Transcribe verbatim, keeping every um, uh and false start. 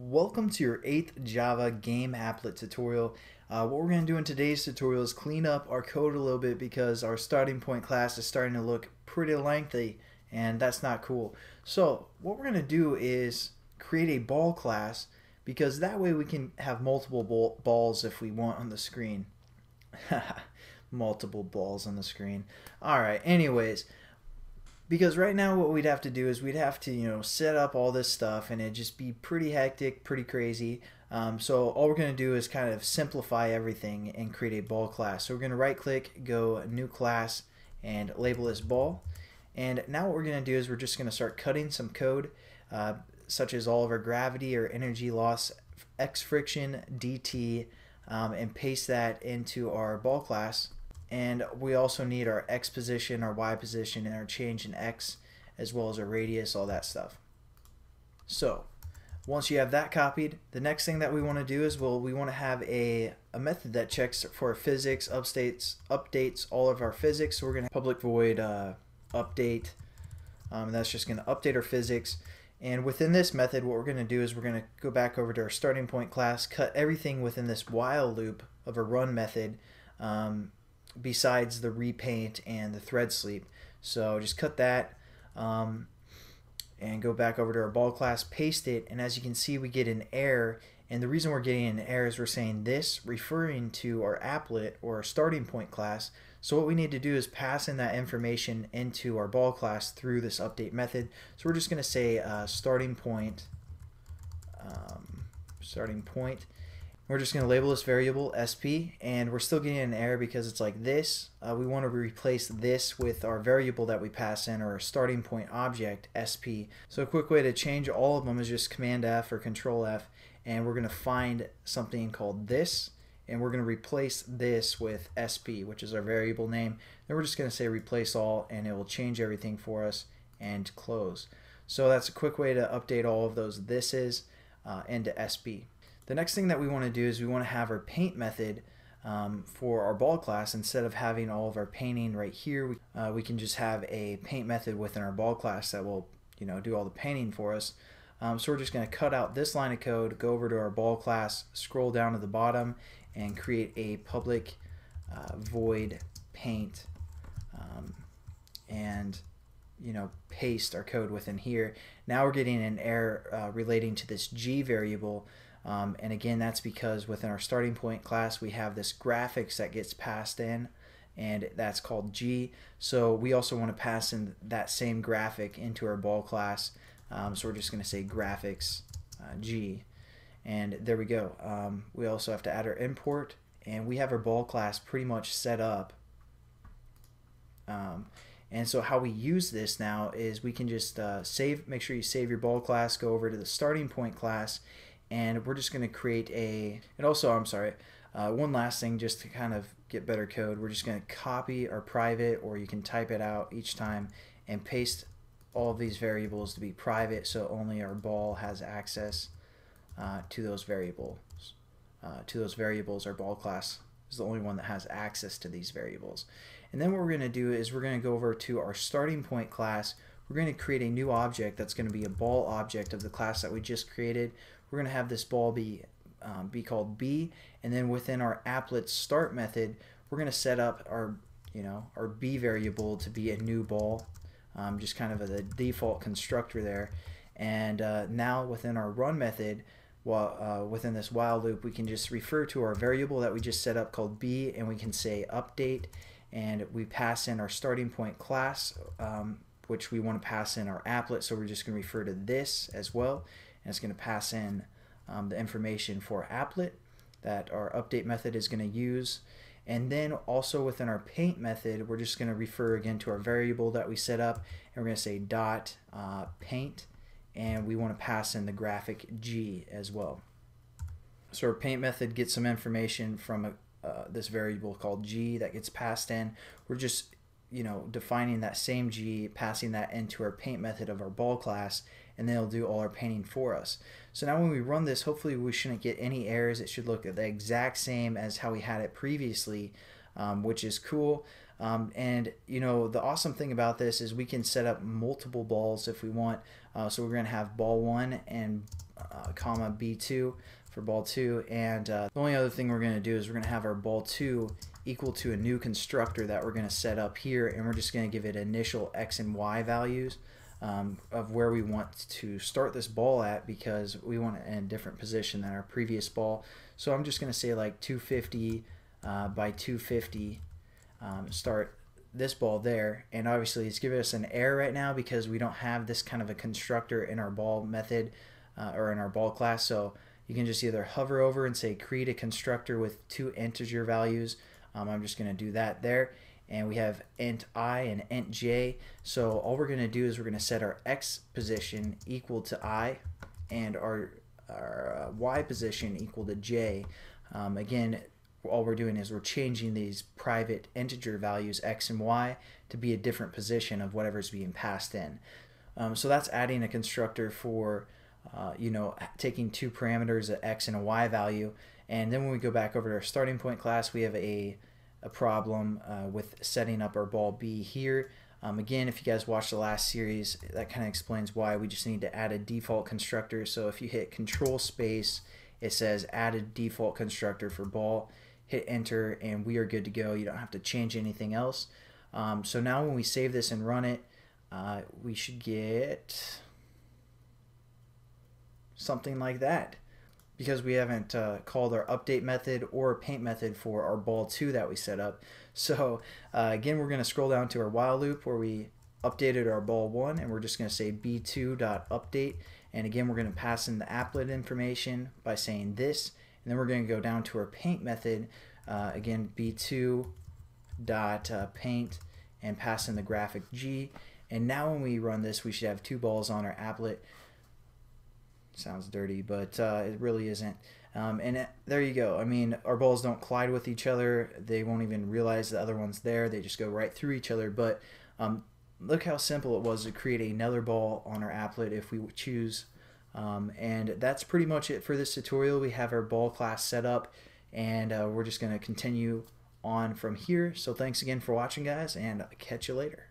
Welcome to your eighth Java game applet tutorial. Uh, what we're going to do in today's tutorial is clean up our code a little bit because our starting point class is starting to look pretty lengthy and that's not cool. So what we're going to do is create a ball class because that way we can have multiple ball balls if we want on the screen. Multiple balls on the screen. Alright, anyways. Because right now what we'd have to do is we'd have to, you know, set up all this stuff and it'd just be pretty hectic, pretty crazy. Um, so all we're going to do is kind of simplify everything and create a ball class. So we're going to right click, go new class, and label this ball. And now what we're going to do is we're just going to start cutting some code, uh, such as all of our gravity or energy loss, X friction, D T, um, and paste that into our ball class. And we also need our X position, our Y position, and our change in X, as well as our radius, all that stuff. So once you have that copied, the next thing that we want to do is, well, we want to have a, a method that checks for physics, updates, updates all of our physics. So we're going to public void uh, update, um, and that's just going to update our physics. And within this method, what we're going to do is we're going to go back over to our starting point class, cut everything within this while loop of a run method, um, besides the repaint and the thread sleep. So just cut that um, and go back over to our ball class, paste it, and as you can see we get an error, and the reason we're getting an error is we're saying this referring to our applet or our starting point class. So what we need to do is pass in that information into our ball class through this update method. So we're just going to say uh, starting point um, starting point We're just going to label this variable S P, and we're still getting an error because it's like this. Uh, we want to replace this with our variable that we pass in, or our starting point object, S P. So a quick way to change all of them is just Command F or Control F, and we're going to find something called this, and we're going to replace this with S P, which is our variable name. Then we're just going to say replace all, and it will change everything for us, and close. So that's a quick way to update all of those thises uh, into S P. The next thing that we want to do is we want to have our paint method um, for our ball class. Instead of having all of our painting right here, we, uh, we can just have a paint method within our ball class that will, you know, do all the painting for us. Um, so we're just going to cut out this line of code, go over to our ball class, scroll down to the bottom, and create a public uh, void paint, um, and you know, paste our code within here. Now we're getting an error uh, relating to this G variable. Um, and again, that's because within our starting point class we have this graphics that gets passed in, and that's called G. So we also want to pass in that same graphic into our ball class. Um, so we're just going to say graphics uh, G, and there we go. Um, we also have to add our import, and we have our ball class pretty much set up. Um, and so how we use this now is we can just uh, save. Make sure you save your ball class. Go over to the starting point class. And we're just going to create a, and also, I'm sorry, uh, one last thing just to kind of get better code. We're just going to copy our private, or you can type it out each time, and paste all of these variables to be private so only our ball has access uh, to those variables. Uh, to those variables, our ball class is the only one that has access to these variables. And then what we're going to do is we're going to go over to our starting point class. We're going to create a new object that's going to be a ball object of the class that we just created. We're going to have this ball be, um, be called B, and then within our applet start method, we're going to set up our, you know, our B variable to be a new ball, um, just kind of a, the default constructor there. And uh, now within our run method, while, uh, within this while loop, we can just refer to our variable that we just set up called B, and we can say update, and we pass in our starting point class, um, which we want to pass in our applet, so we're just going to refer to this as well. And it's going to pass in um, the information for applet that our update method is going to use. And then also within our paint method, we're just going to refer again to our variable that we set up, and we're going to say dot uh, paint, and we want to pass in the graphic G as well. So our paint method gets some information from uh, this variable called G that gets passed in. We're just, you know, defining that same G, passing that into our paint method of our ball class, and then it'll do all our painting for us. So now when we run this, hopefully we shouldn't get any errors. It should look the exact same as how we had it previously, um, which is cool. Um, and you know, the awesome thing about this is we can set up multiple balls if we want. Uh, so we're going to have ball one and uh, comma B two for ball two. And uh, the only other thing we're going to do is we're going to have our ball two equal to a new constructor that we're going to set up here. And we're just going to give it initial X and Y values um, of where we want to start this ball at, because we want it in a different position than our previous ball. So I'm just going to say like two fifty uh, by two fifty, um, start this ball there, and obviously it's giving us an error right now because we don't have this kind of a constructor in our ball method uh, or in our ball class. So you can just either hover over and say create a constructor with two integer values. um, I'm just going to do that there, and we have int I and int j. So all we're going to do is we're going to set our x position equal to I and our, our uh, y position equal to j. Um, again, all we're doing is we're changing these private integer values x and y to be a different position of whatever's being passed in. Um, so that's adding a constructor for uh, you know, taking two parameters, an x and a y value. And then when we go back over to our starting point class, we have a, a problem uh, with setting up our ball B here. Um, again, if you guys watched the last series, that kind of explains why we just need to add a default constructor. So if you hit control space, it says add a default constructor for ball. Hit enter, and we are good to go. You don't have to change anything else. Um, so now when we save this and run it, uh, we should get something like that, because we haven't uh, called our update method or paint method for our ball two that we set up. So uh, again, we're gonna scroll down to our while loop where we updated our ball one, and we're just gonna say b two dot update. And again, we're gonna pass in the applet information by saying this. And then we're going to go down to our paint method, uh, again b two dot paint, and pass in the graphic G. And now when we run this, we should have two balls on our applet. Sounds dirty, but uh, it really isn't. Um, and it, there you go. I mean, our balls don't collide with each other. They won't even realize the other one's there. They just go right through each other. But um, look how simple it was to create another ball on our applet if we choose. Um, and that's pretty much it for this tutorial. We have our ball class set up, and uh, we're just going to continue on from here. So thanks again for watching, guys, and I'll catch you later.